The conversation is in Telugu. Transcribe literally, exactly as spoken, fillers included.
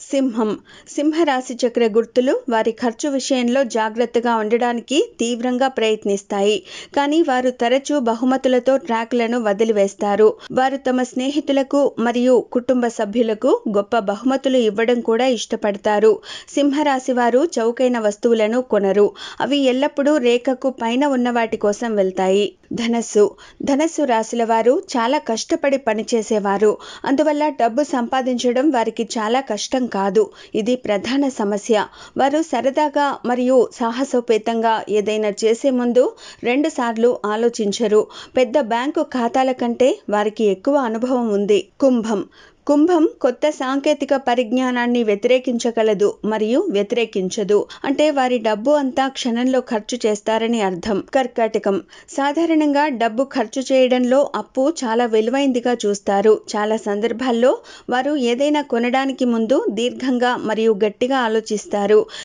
సింహం సింహరాశి చక్ర గుర్తులు వారి ఖర్చు విషయంలో జాగృతగా ఉండడానికి తీవ్రంగా ప్రయత్నిస్తాయి. కానీ వారు తరచూ బహుమతులతో ట్రాక్లను వదిలివేస్తారు. వారు తమ స్నేహితులకు మరియు కుటుంబ సభ్యులకు గొప్ప బహుమతులు ఇవ్వడం కూడా ఇష్టపడతారు. సింహరాశి వారు చౌకైన వస్తువులను కొనరు. అవి ఎల్లప్పుడూ రేఖకు పైన ఉన్న వాటి కోసం వెళ్తాయి. ధనస్సు ధనస్సు రాశుల వారు చాలా కష్టపడి పనిచేసేవారు. అందువల్ల డబ్బు సంపాదించడం వారికి చాలా కష్టం కాదు. ఇది ప్రధాన సమస్య. వారు సరదాగా మరియు సాహసోపేతంగా ఏదైనా చేసే ముందు రెండు సార్లు ఆలోచించరు. పెద్ద బ్యాంకు ఖాతాల కంటే వారికి ఎక్కువ అనుభవం ఉంది. కుంభం కుంభం కొత్త సాంకేతిక పరిజ్ఞానాన్ని వ్యతిరేకించగలదు మరియు వ్యతిరేకించదు. అంటే వారి డబ్బు అంతా క్షణంలో ఖర్చు చేస్తారని అర్థం. కర్కాటకం సాధారణంగా డబ్బు ఖర్చు చేయడంలో అప్పు చాలా విలువైందిగా చూస్తారు. చాలా సందర్భాల్లో వారు ఏదైనా కొనడానికి ముందు దీర్ఘంగా మరియు గట్టిగా ఆలోచిస్తారు.